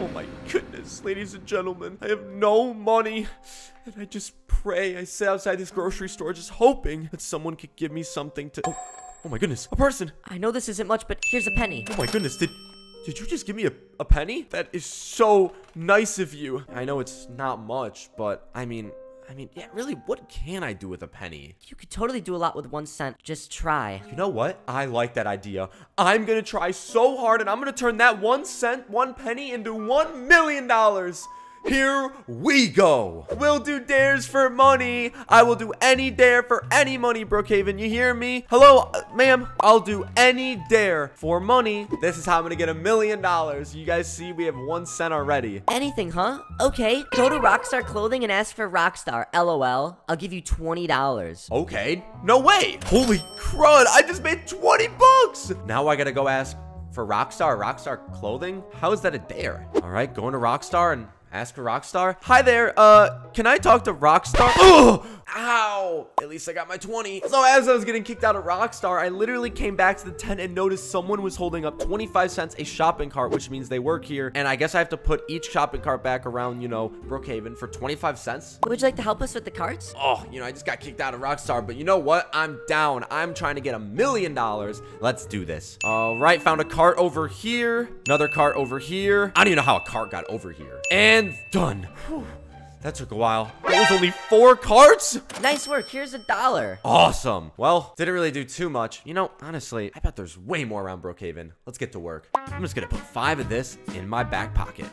Oh my goodness, ladies and gentlemen, I have no money, and I just pray. I sit outside this grocery store just hoping that someone could give me something to... Oh my goodness, a person. I know this isn't much, but here's a penny. Oh my goodness, did you just give me a penny? That is so nice of you. I know it's not much, but I mean, yeah, really, what can I do with a penny? You could totally do a lot with 1 cent. Just try. You know what? I like that idea. I'm gonna try so hard, and I'm gonna turn that 1 cent, one penny, into $1 million. Here we go. We'll do dares for money. I will do any dare for any money, Brookhaven. You hear me? Hello, ma'am. I'll do any dare for money. This is how I'm gonna get $1 million. You guys see we have 1 cent already. Anything, huh? Okay. Go to Rockstar Clothing and ask for Rockstar. LOL. I'll give you $20. Okay. No way. Holy crud. I just made 20 bucks. Now I gotta go ask for Rockstar Clothing? How is that a dare? All right, going to Rockstar and... ask for Rockstar. Hi there, can I talk to Rockstar? Oh, ow, at least I got my 20. So as I was getting kicked out of Rockstar, I literally came back to the tent and noticed someone was holding up 25 cents a shopping cart, which means they work here. And I guess I have to put each shopping cart back around, you know, Brookhaven for 25 cents. Would you like to help us with the carts? Oh, you know, I just got kicked out of Rockstar, but you know what? I'm down. I'm trying to get $1 million. Let's do this. All right, found a cart over here. Another cart over here. I don't even know how a cart got over here. And done. Whew. That took a while. There was only 4 carts? Nice work. Here's $1. Awesome. Well, didn't really do too much. You know, honestly, I bet there's way more around Brookhaven. Let's get to work. I'm just going to put 5 of this in my back pocket.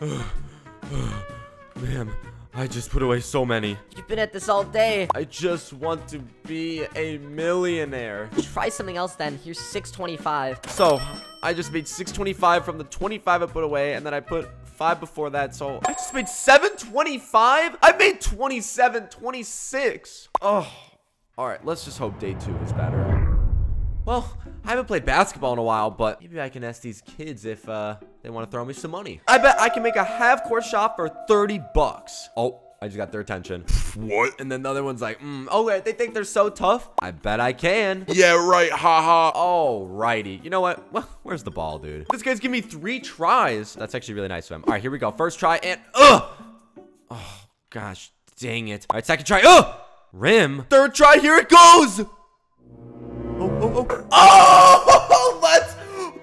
Man, I just put away so many. You've been at this all day. I just want to be a millionaire. Try something else then. Here's $6.25. So, I just made $6.25 from the 25 I put away, and then I put 5 before that, so I just made $7.25. I made $27.26. Oh, all right, let's just hope day 2 is better. Well, I haven't played basketball in a while, but maybe I can ask these kids if they want to throw me some money. I bet I can make a half-court shot for 30 bucks. Oh, I just got their attention. What? And then the other one's like, oh, wait, they think they're so tough? I bet I can. Yeah, right, haha. All righty. You know what? Well, where's the ball, dude? This guy's giving me 3 tries. That's actually really nice of him. All right, here we go. First try and, oh, gosh, dang it. All right, second try, rim. Third try, here it goes. Oh, let's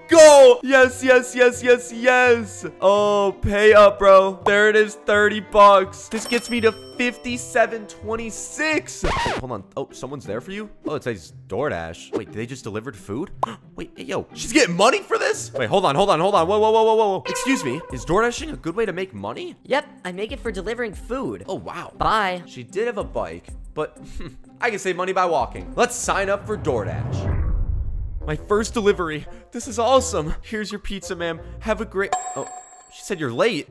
go. Yes, yes, yes, yes, yes. Oh, pay up, bro. There it is, 30 bucks. This gets me to $57.26. Hold on. Oh, someone's there for you? Oh, it says DoorDash. Wait, they just delivered food? Wait, hey, yo, she's getting money for this? Wait, hold on. Whoa, whoa, whoa, whoa, whoa. Excuse me. Is DoorDashing a good way to make money? Yep, I make it for delivering food. Oh, wow. Bye. She did have a bike, but I can save money by walking. Let's sign up for DoorDash. My first delivery. This is awesome. Here's your pizza, ma'am. Have a great... Oh, she said you're late.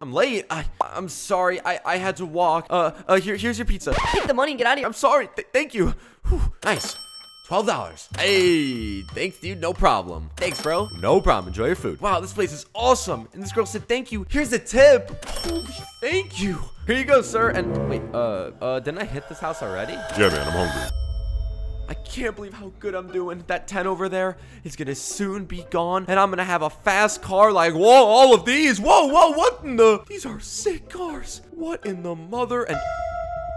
I'm late. I'm sorry. I had to walk. Here's your pizza. Take the money and get out of here. I'm sorry. Thank you. Whew. Nice. $12. Hey, thanks, dude. No problem. Thanks, bro. No problem. Enjoy your food. Wow, this place is awesome. And this girl said thank you. Here's a tip. Holy thank you. Here you go, sir. And wait, didn't I hit this house already? Yeah, man. I'm hungry. I can't believe how good I'm doing. That 10 over there is gonna soon be gone, and I'm gonna have a fast car like, whoa, all of these. Whoa, whoa, what in the? These are sick cars. What in the mother and...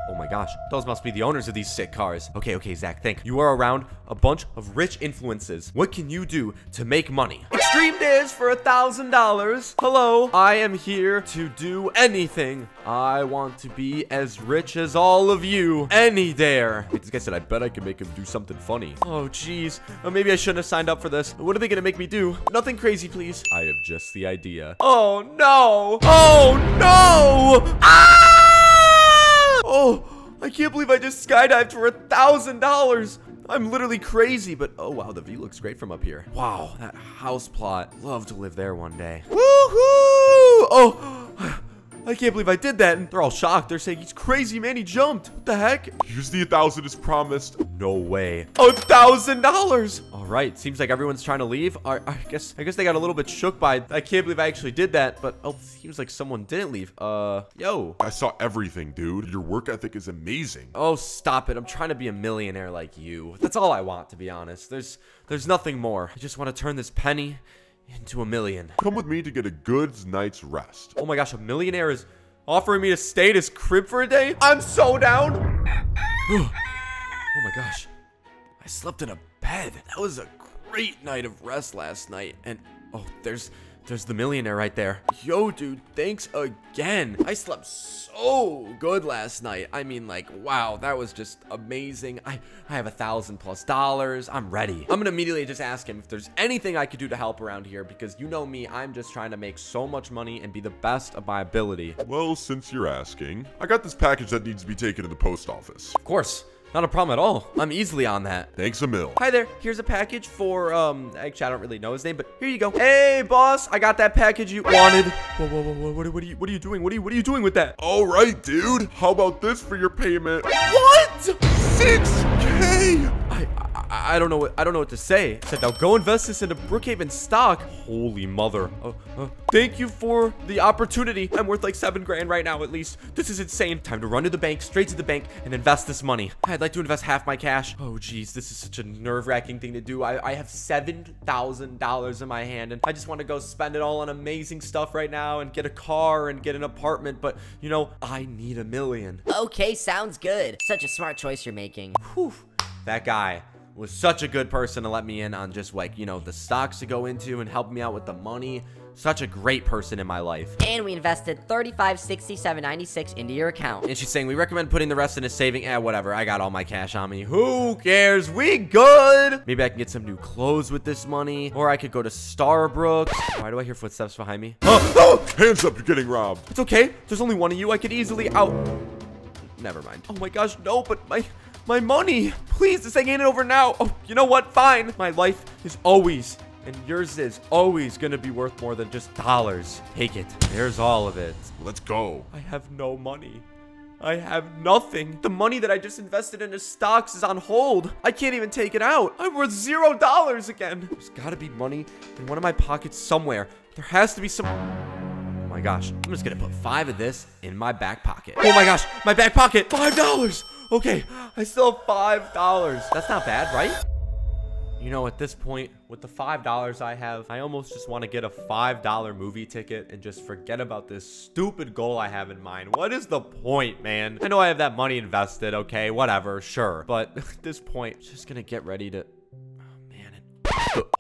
Oh my gosh, those must be the owners of these sick cars. Okay, Zach, think. You are around a bunch of rich influences. What can you do to make money? Extreme dares for $1,000. Hello, I am here to do anything. I want to be as rich as all of you. Any dare. Wait, this guy said, I bet I can make him do something funny. Oh, geez. Or maybe I shouldn't have signed up for this. What are they gonna make me do? Nothing crazy, please. I have just the idea. Oh, no. Oh, no. Ah! Oh, I can't believe I just skydived for $1,000. I'm literally crazy, but oh, wow, the view looks great from up here. Wow, that house plot. Love to live there one day. Woohoo! Oh, I can't believe I did that. And they're all shocked. They're saying, he's crazy, man. He jumped. What the heck? Here's the $1,000 as promised. No way. $1,000. All right. Seems like everyone's trying to leave. I guess they got a little bit shook by it. I can't believe I actually did that. But oh, seems like someone didn't leave. Yo. I saw everything, dude. Your work ethic is amazing. Oh, stop it. I'm trying to be a millionaire like you. That's all I want, to be honest. There's nothing more. I just want to turn this penny into $1 million. Come with me to get a good night's rest. Oh my gosh, a millionaire is offering me to stay at his crib for a day? I'm so down. Oh my gosh. I slept in a bed. That was a great night of rest last night. And oh, there's the millionaire right there. Yo, dude, thanks again. I slept so good last night. I mean, like, wow, that was just amazing. I have $1,000+ plus. I'm ready. I'm gonna immediately just ask him if there's anything I could do to help around here, because you know me, I'm just trying to make so much money and be the best of my ability. Well, since you're asking, I got this package that needs to be taken to the post office. Of course. Not a problem at all. I'm easily on that. Thanks a mil. Hi there. Here's a package for, actually, I don't really know his name, but here you go. Hey, boss. I got that package you wanted. Whoa, whoa, whoa, whoa. What are you doing? What are you doing with that? All right, dude. How about this for your payment? What? 6K? I don't know what to say. It said, now go invest this into Brookhaven stock. Holy mother. Thank you for the opportunity. I'm worth like 7 grand right now, at least. This is insane. Time to run to the bank, straight to the bank, and invest this money. I'd like to invest half my cash. Oh, geez. This is such a nerve-wracking thing to do. I have $7,000 in my hand, and I just want to go spend it all on amazing stuff right now and get a car and get an apartment. But, you know, I need $1 million. Okay, sounds good. Such a smart choice you're making. Whew. That guy was such a good person to let me in on just like, you know, the stocks to go into and help me out with the money. Such a great person in my life. And we invested $35.67.96 into your account. And she's saying, we recommend putting the rest in a saving. Eh, whatever. I got all my cash on me. Who cares? We good. Maybe I can get some new clothes with this money. Or I could go to Starbucks. Why do I hear footsteps behind me? Oh, hands up. You're getting robbed. It's okay. There's only one of you. I could easily out. Never mind. Oh my gosh. No, but my money. Please, this thing ain't over now. Oh, you know what? Fine. My life is always, and yours is always going to be worth more than just dollars. Take it. There's all of it. Let's go. I have no money. I have nothing. The money that I just invested into stocks is on hold. I can't even take it out. I'm worth $0 again. There's got to be money in one of my pockets somewhere. There has to be some... Oh my gosh. I'm just going to put 5 of this in my back pocket. Oh my gosh. My back pocket. $5. Okay, I still have $5. That's not bad, right? You know, at this point, with the $5 I have, I almost just want to get a $5 movie ticket and just forget about this stupid goal I have in mind. What is the point, man? I know I have that money invested, okay, whatever, sure. But at this point, just gonna get ready to...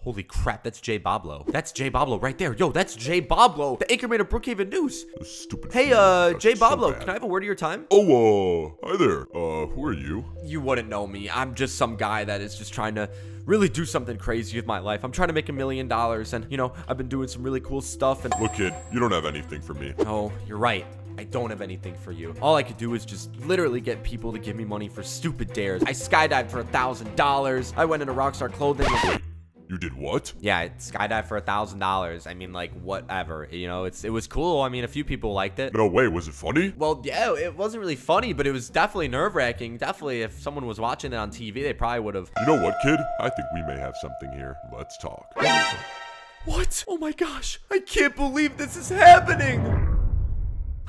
Holy crap, that's Jay Bablo. That's Jay Bablo right there. Yo, that's Jay Bablo, the anchorman of Brookhaven News. Stupid. Hey, Jay Bablo, so can I have a word of your time? Oh, hi there. Who are you? You wouldn't know me. I'm just some guy that is just trying to really do something crazy with my life. I'm trying to make $1 million, and, you know, I've been doing some really cool stuff. And look, kid, you don't have anything for me. Oh, you're right. I don't have anything for you. All I could do is just literally get people to give me money for stupid dares. I skydived for $1,000. I went into Rockstar clothing. You did what? Yeah, I skydived for $1,000. I mean, like, whatever. You know, it was cool. I mean, a few people liked it. No way. Was it funny? Well, yeah, it wasn't really funny, but it was definitely nerve-wracking. Definitely, if someone was watching it on TV, they probably would have. You know what, kid? I think we may have something here. Let's talk. What? Oh, my gosh. I can't believe this is happening.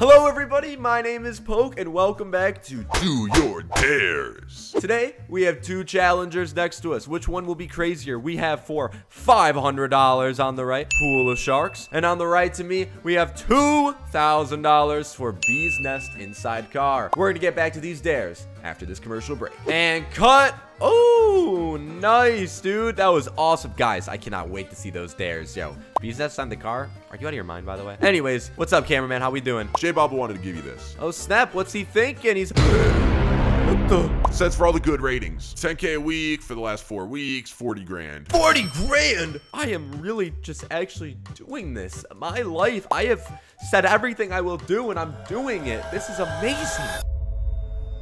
Hello everybody, my name is Poke, and welcome back to Do Your Dares. Today, we have 2 challengers next to us. Which one will be crazier? We have for $500 on the right, Pool of Sharks. And on the right to me, we have $2,000 for Bee's Nest Inside Car. We're gonna get back to these dares after this commercial break. And cut! Oh, nice, dude. That was awesome. Guys, I cannot wait to see those dares. Yo, Bee's Nest on the car? Are you out of your mind, by the way? Anyways, what's up, cameraman? How we doing? Jay Bob wanted to give you this. Oh, snap. What's he thinking? He's... What the? Sets for all the good ratings. 10K a week for the last 4 weeks, 40 grand. 40 grand? I am really just actually doing this. My life, I have said everything I will do, and I'm doing it. This is amazing.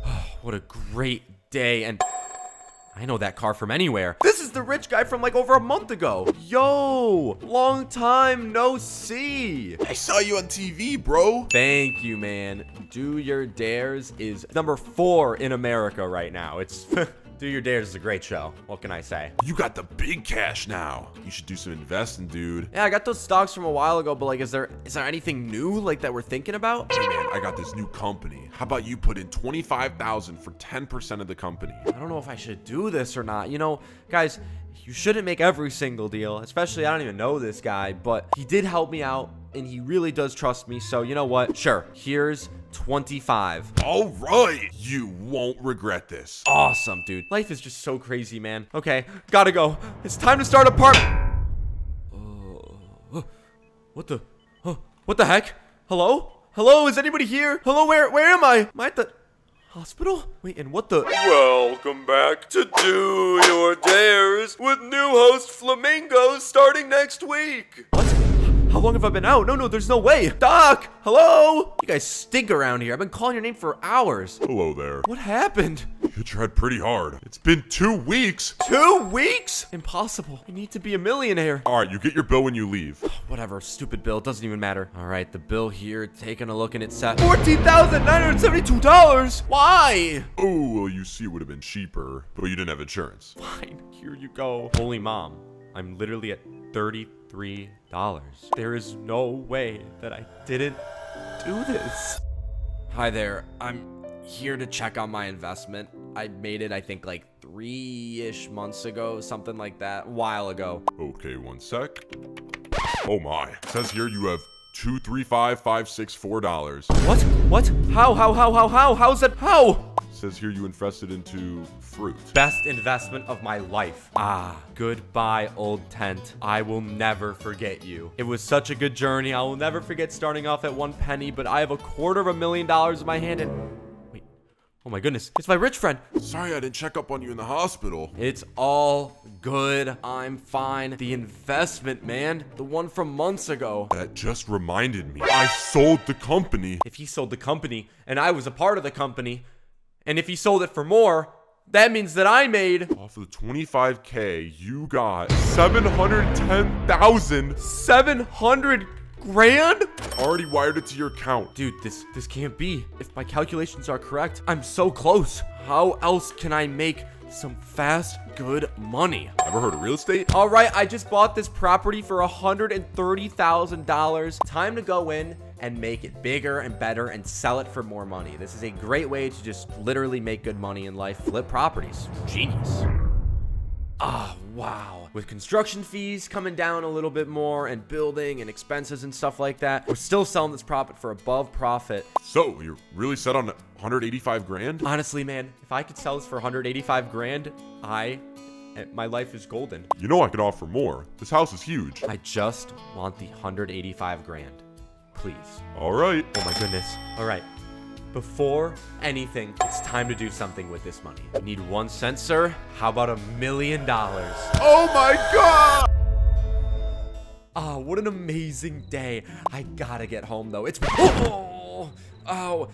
Oh, what a great day, and... I know that car from anywhere. This is the rich guy from like over a month ago. Yo, long time no see. I saw you on TV, bro. Thank you, man. Do Your Dares is number 4 in America right now. It's Do Your Dares is a great show. What can I say? You got the big cash now. You should do some investing, dude. Yeah, I got those stocks from a while ago, but like, is there anything new like that we're thinking about? Hey man, I got this new company. How about you put in $25,000 for 10% of the company? I don't know if I should do this or not. You know, guys, you shouldn't make every single deal, especially I don't even know this guy, but he did help me out and he really does trust me. So you know what? Sure, here's 25. All right, you won't regret this. Awesome, dude. Life is just so crazy, man. Okay, gotta go. It's time to start a party. What the heck? Hello? Hello, is anybody here? Hello, where am I? Am I at the hospital? Wait, and what the? Welcome back to Do Your Dares with new host Flamingo starting next week. What? How long have I been out? No, there's no way. Doc, hello? You guys stink around here. I've been calling your name for hours. Hello there. What happened? You tried pretty hard. It's been 2 weeks. 2 weeks? Impossible. I need to be a millionaire. All right, you get your bill when you leave. Whatever, stupid bill. Doesn't even matter. All right, the bill here. Taking a look and it's at $14,972. Why? Oh, well, you see, it would have been cheaper, but you didn't have insurance. Fine, here you go. Holy mom, I'm literally at $33. There is no way that I didn't do this. Hi there. I'm here to check on my investment. I made it, I think, like 3-ish months ago, something like that, a while ago. Okay, one sec. Oh my, it says here you have $235,564. What? How is that? How? It says here you invested into fruit. Best investment of my life. Ah, goodbye, old tent. I will never forget you. It was such a good journey. I will never forget starting off at 1 penny, but I have $250,000 in my hand and... Oh my goodness, it's my rich friend. Sorry, I didn't check up on you in the hospital. It's all good. I'm fine. The investment, man. The one from months ago. That just reminded me. I sold the company. If he sold the company and I was a part of the company, and if he sold it for more, that means that I made... Off of the 25K, you got $710,000. 700 grand? Already wired it to your account. Dude, this can't be. If my calculations are correct, I'm so close. How else can I make some fast, good money? Ever heard of real estate? All right, I just bought this property for $130,000. Time to go in and make it bigger and better and sell it for more money. This is a great way to just literally make good money in life. Flip properties. Genius. Ah, wow. With construction fees coming down a little bit more and building and expenses and stuff like that, we're still selling this property for above profit. So you're really set on 185 grand? Honestly, man, if I could sell this for 185 grand, my life is golden. You know I could offer more. This house is huge. I just want the 185 grand, please. All right. Oh my goodness. All right. Before anything, it's time to do something with this money. Need 1 cent, sir? How about $1 million? Oh my God! Ah, what an amazing day. I gotta get home though. It's... Oh, ow.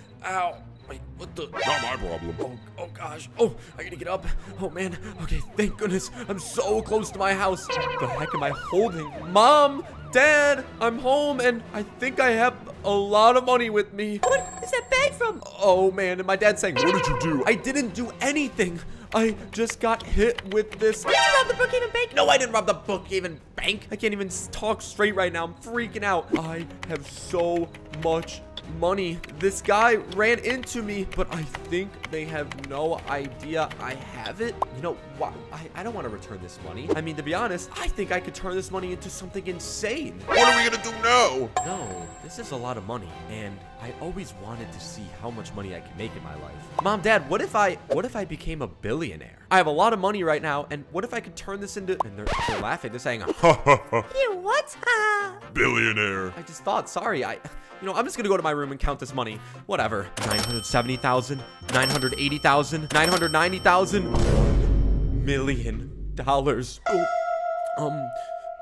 Wait, what the? Not my problem. Oh gosh. Oh, I gotta get up. Oh man. Okay, thank goodness. I'm so close to my house. What the heck am I holding? Mom, Dad, I'm home and I think I have a lot of money with me. What is that bag from? Oh man, and my dad's saying, what did you do? I didn't do anything. I just got hit with this. Did you rob the Brookhaven bank? No, I didn't rob the Brookhaven bank. I can't even talk straight right now. I'm freaking out. I have so much money. This guy ran into me, but I think they have no idea I have it. You know what? I don't want to return this money. I mean, to be honest, I think I could turn this money into something insane. What are we gonna do now? No, this is a lot of money, and I always wanted to see how much money I can make in my life. Mom, Dad, what if I became a billionaire? I have a lot of money right now, and what if I could turn this into... And they're laughing. They're saying, you what? Billionaire. I just thought, sorry. I'm just going to go to my room and count this money. Whatever. 970,000, 980,000, 990,000 $1 million. Oh,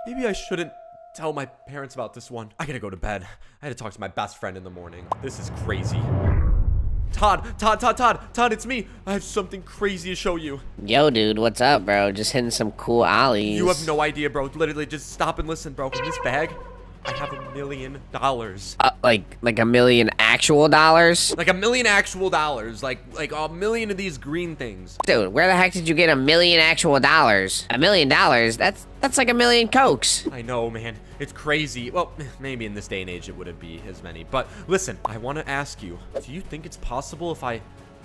maybe I shouldn't tell my parents about this one. I got to go to bed. I had to talk to my best friend in the morning. This is crazy. Todd, it's me. I have something crazy to show you. Yo, dude, what's up, bro? Just hitting some cool ollies. You have no idea, bro. Literally, just stop and listen, bro. In this bag, I have $1 million. Like $1 million actual dollars? Like $1 million actual dollars. Like $1 million of these green things. Dude, where the heck did you get $1 million actual dollars? $1 million? That's like $1 million Cokes. I know, man. It's crazy. Well, maybe in this day and age it wouldn't be as many. But listen, I want to ask you, do you think it's possible if I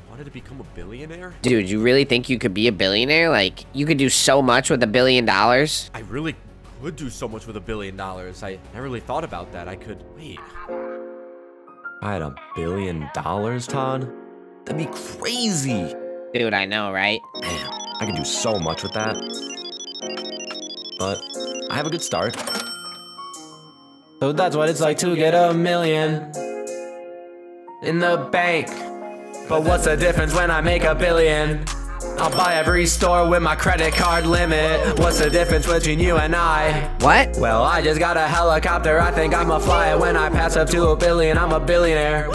wanted to become a billionaire? Dude, you really think you could be a billionaire? Like, you could do so much with $1 billion? I really could do so much with $1 billion. I never really thought about that. I could... Wait. I had $1 billion, Todd? That'd be crazy. Dude, I know, right? Man, I could do so much with that. But I have a good start. So that's what it's like to get $1 million in the bank. But what's the difference when I make $1 billion? I'll buy every store with my credit card limit. What's the difference between you and I? What? Well, I just got a helicopter. I think I'ma fly it. When I pass up to $1 billion, I'm a billionaire.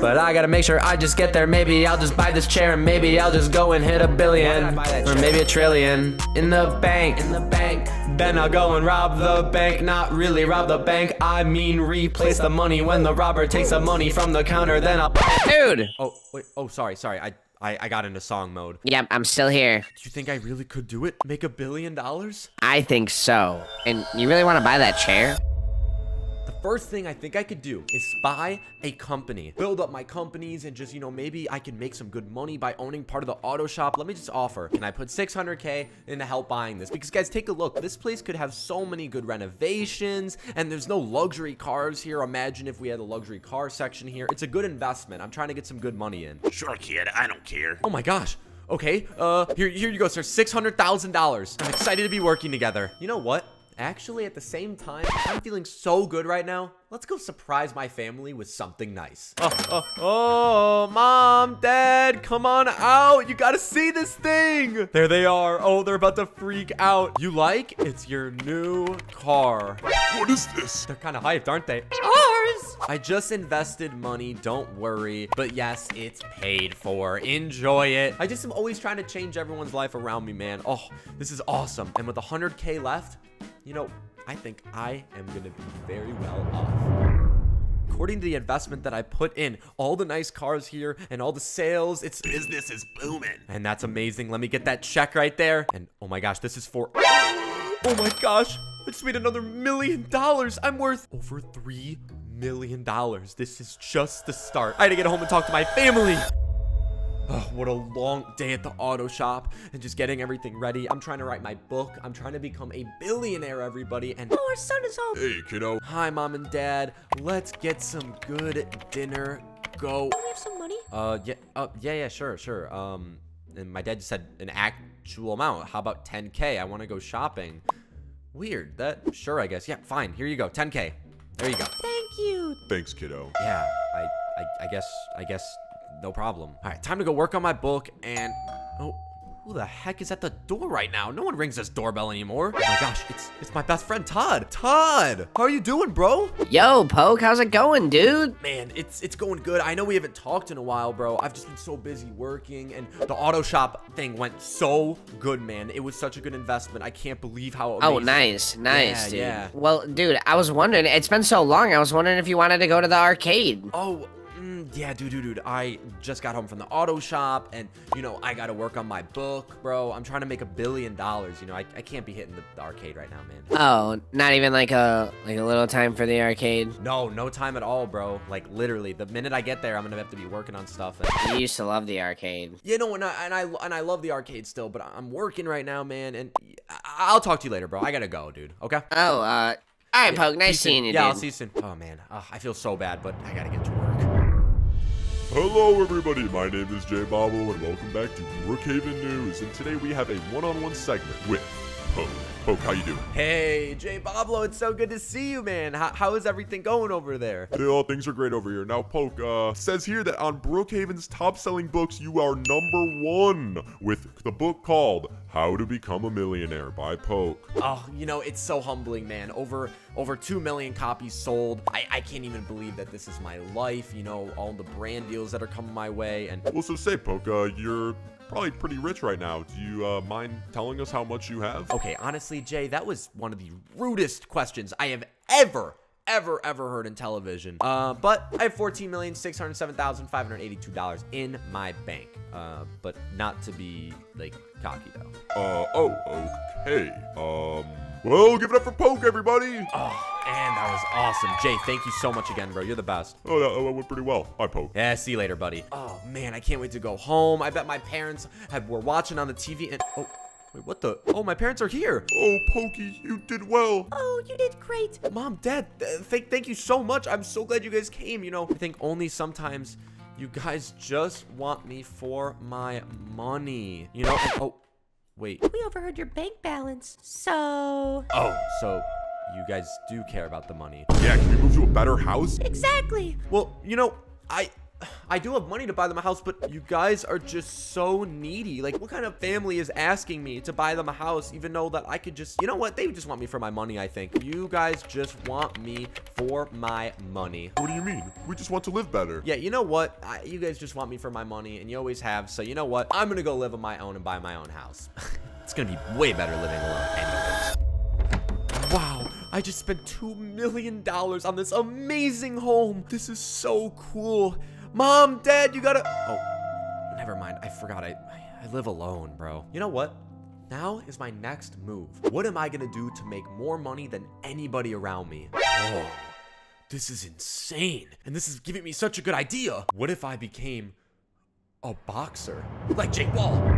But I gotta make sure I just get there. Maybe I'll just buy this chair, and maybe I'll just go and hit $1 billion. Or maybe $1 trillion. In the bank. In the bank. Then I'll go and rob the bank. Not really rob the bank, I mean replace the money. When the robber takes the money from the counter, then I'll... Dude! Oh, wait, oh, sorry, I got into song mode. Yeah, I'm still here. Do you think I really could do it? Make $1 billion? I think so. And you really want to buy that chair? The first thing I think I could do is buy a company, build up my companies, and just, you know, maybe I can make some good money by owning part of the auto shop. Let me just offer, and I put 600K into help buying this, because guys, take a look. This place could have so many good renovations, and there's no luxury cars here. Imagine if we had a luxury car section here. It's a good investment. I'm trying to get some good money in. Sure, kid. I don't care. Oh my gosh. Okay. Here you go, sir. $600,000. I'm excited to be working together. You know what? Actually, at the same time, I'm feeling so good right now. Let's go surprise my family with something nice. Oh, Mom, Dad, come on out. You gotta see this thing. There they are. Oh, they're about to freak out. You like? It's your new car. What is this? They're kind of hyped, aren't they? Ours. I just invested money. Don't worry. But yes, it's paid for. Enjoy it. I just am always trying to change everyone's life around me, man. Oh, this is awesome. And with 100K left, you know, I think I am going to be very well off. According to the investment that I put in, all the nice cars here and all the sales, it's business is booming. And that's amazing. Let me get that check right there. And oh my gosh, this is for... Oh my gosh, I just made another $1 million. I'm worth over $3 million. This is just the start. I had to get home and talk to my family. Oh, what a long day at the auto shop and just getting everything ready. I'm trying to write my book. I'm trying to become a billionaire, everybody. And oh, our son is home. Hey, kiddo. Hi, Mom and Dad. Let's get some good dinner. Go. Do we have some money? Yeah, sure. And my dad just said an actual amount. How about 10K? I want to go shopping. Weird. That sure, I guess. Yeah, fine. Here you go. 10K. There you go. Thank you. Thanks, kiddo. Yeah. I guess. No problem. All right, time to go work on my book and... Oh, who the heck is at the door right now? No one rings this doorbell anymore. Oh my gosh, it's my best friend, Todd. Todd, how are you doing, bro? Yo, Poke, how's it going, dude? Man, it's going good. I know we haven't talked in a while, bro. I've just been so busy working, and the auto shop thing went so good, man. It was such a good investment. I can't believe how amazing. Oh, nice, yeah, dude. Yeah. Well, dude, I was wondering, it's been so long. I was wondering if you wanted to go to the arcade. Oh, yeah, dude. I just got home from the auto shop, and, you know, I got to work on my book, bro. I'm trying to make $1 billion. You know, I can't be hitting the arcade right now, man. Oh, not even like a little time for the arcade? No, no time at all, bro. Like, literally, the minute I get there, I'm going to have to be working on stuff. You used to love the arcade. You know, and I love the arcade still, but I'm working right now, man, and I'll talk to you later, bro. I got to go, dude, okay? Oh, all right, Poke, nice seeing you, dude. Yeah, I'll see you soon. Oh, man, I feel so bad, but I got to get to work. Hello everybody, my name is Jay Bablo and welcome back to Brookhaven News, and today we have a one-on-one segment with Poke. Poke, how you doing? Hey, Jay Bablo, it's so good to see you, man. How is everything going over there? Oh, things are great over here. Now, Poke, says here that on Brookhaven's top-selling books, you are #1 with the book called How to Become a Millionaire by Poke. Oh, you know, it's so humbling, man. Over 2 million copies sold. I can't even believe that this is my life, you know, all the brand deals that are coming my way. And also say, Poke, you're probably pretty rich right now. Do you mind telling us how much you have? Okay, honestly, Jay, that was one of the rudest questions I have ever ever heard in television. But I have $14,607,582 in my bank. But not to be, like, cocky, though. Well, give it up for Poke, everybody. Oh, and that was awesome. Jay, thank you so much again, bro. You're the best. Oh, that went pretty well. Hi, Poke. Yeah, see you later, buddy. Oh, man, I can't wait to go home. I bet my parents were watching on the TV and... Oh. Wait, what the? Oh, my parents are here. Oh, Pokey, you did well. Oh, you did great. Mom, Dad, thank you so much. I'm so glad you guys came. You know, I think only sometimes you guys just want me for my money. You know? Oh, wait. We overheard your bank balance, so... Oh, so... You guys do care about the money. Yeah, can we move to a better house? Exactly. Well, you know, I do have money to buy them a house, but you guys are just so needy. Like, what kind of family is asking me to buy them a house, even though that I could just... You know what? They just want me for my money, I think. You guys just want me for my money. What do you mean? We just want to live better. Yeah, you know what? You guys just want me for my money, and you always have. So, you know what? I'm going to go live on my own and buy my own house. It's going to be way better living alone anyways. Wow, I just spent $2 million on this amazing home. This is so cool. Mom, Dad, you gotta... Oh, never mind. I forgot. I live alone, bro. You know what? Now is my next move. What am I gonna do to make more money than anybody around me? Oh, this is insane. And this is giving me such a good idea. What if I became a boxer? Like Jake Paul.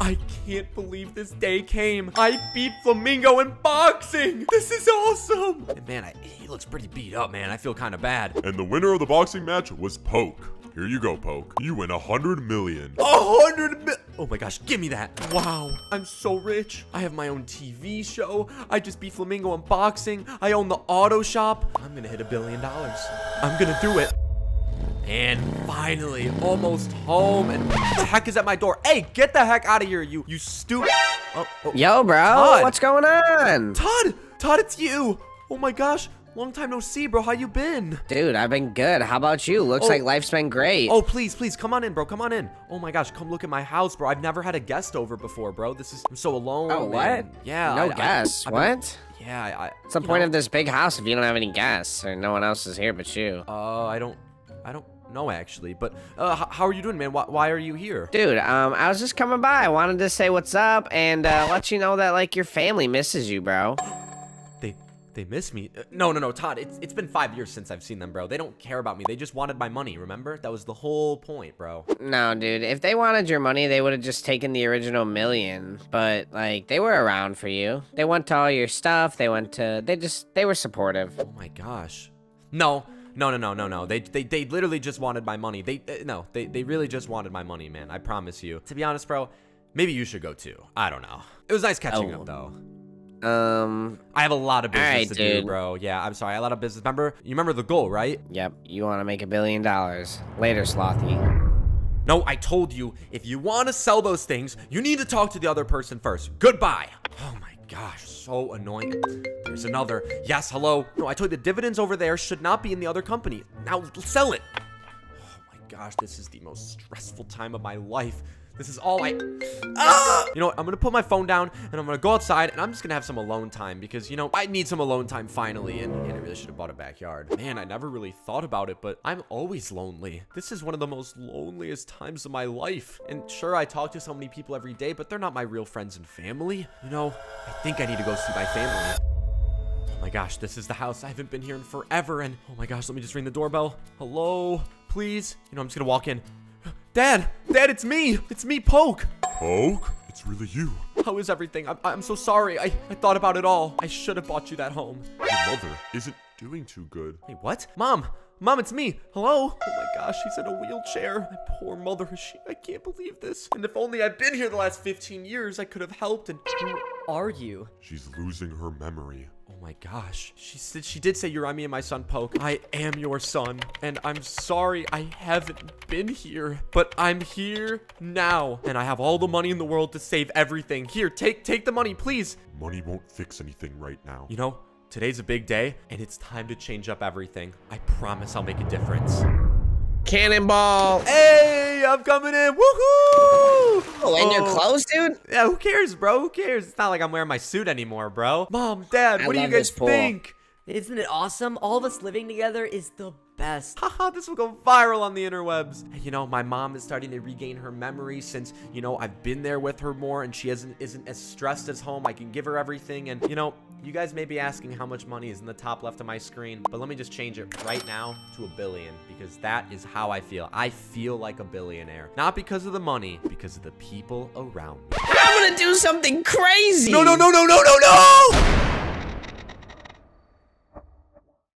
I can't believe this day came. I beat Flamingo in boxing. This is awesome. And man, he looks pretty beat up, man. I feel kind of bad. And the winner of the boxing match was Poke. Here you go, Poke. You win 100 million. 100 million. Oh my gosh, give me that. Wow, I'm so rich. I have my own TV show. I just beat Flamingo in boxing. I own the auto shop. I'm gonna hit $1 billion. I'm gonna do it. And finally, almost home. And what the heck is at my door? Hey, get the heck out of here, you stupid. Oh. Yo, bro, Todd. What's going on? Todd, it's you. Oh my gosh, long time no see, bro. How you been? Dude, I've been good. How about you? Looks like life's been great. Oh, please, come on in, bro. Come on in. Oh my gosh, come look at my house, bro. I've never had a guest over before, bro. This is, I'm so alone. Oh, man. What? Yeah. No guests. What? Yeah, What's the point of this big house if you don't have any guests and no one else is here but you? Oh, I don't know, actually, but how are you doing, man? Why are you here? Dude, I was just coming by. I wanted to say what's up and let you know that, like, your family misses you, bro. They miss me? No, Todd, it's been 5 years since I've seen them, bro. They don't care about me. They just wanted my money, remember? That was the whole point, bro. No, dude. If they wanted your money, they would have just taken the original $1 million. But, like, they were around for you. They went to all your stuff. They were supportive. Oh, my gosh. No. They literally just wanted my money. They really just wanted my money, man. I promise you. To be honest, bro, maybe you should go too. I don't know. It was nice catching up, though. I have a lot of business to do, bro. Yeah, I'm sorry. A lot of business. You remember the goal, right? Yep. You want to make $1 billion. Later, Slothy. No, I told you, if you want to sell those things, you need to talk to the other person first. Goodbye. Oh, my gosh, so annoying. There's another. Yes, hello. No, I told you the dividends over there should not be in the other company. Now sell it. Oh, my gosh, this is the most stressful time of my life. This is all you know what? I'm going to put my phone down, and I'm going to go outside, and I'm just going to have some alone time because, you know, I need some alone time finally, and I really should have bought a backyard. Man, I never really thought about it, but I'm always lonely. This is one of the most loneliest times of my life, and sure, I talk to so many people every day, but they're not my real friends and family. You know, I think I need to go see my family. Oh my gosh, this is the house. I haven't been here in forever, and oh my gosh, let me just ring the doorbell. Hello, please? You know, I'm just going to walk in. Dad, it's me. It's me, Poke. Poke? It's really you. How is everything? I'm so sorry. I thought about it all. I should have bought you that home. Your mother isn't doing too good. Wait, what? Mom, it's me. Hello? Oh my gosh, she's in a wheelchair. My poor mother, I can't believe this. And if only I'd been here the last 15 years, I could have helped. And who are you? She's losing her memory. Oh my gosh. She did say you're me and my son, Poke. I am your son, and I'm sorry I haven't been here, but I'm here now, and I have all the money in the world to save everything. Here, take the money, please. Money won't fix anything right now. You know, today's a big day, and it's time to change up everything. I promise I'll make a difference. Cannonball. Hey, I'm coming in. Woohoo! Oh, and your clothes, dude? Yeah, who cares, bro? Who cares? It's not like I'm wearing my suit anymore, bro. Mom, Dad, what do you guys think? Isn't it awesome? All of us living together is the best. Haha, this will go viral on the interwebs. You know, my mom is starting to regain her memory since, you know, I've been there with her more and she isn't as stressed as home. I can give her everything. And, you know, you guys may be asking how much money is in the top left of my screen, but let me just change it right now to $1 billion because that is how I feel. I feel like a billionaire. Not because of the money, because of the people around me. I want to do something crazy. No, no, no, no, no, no, no.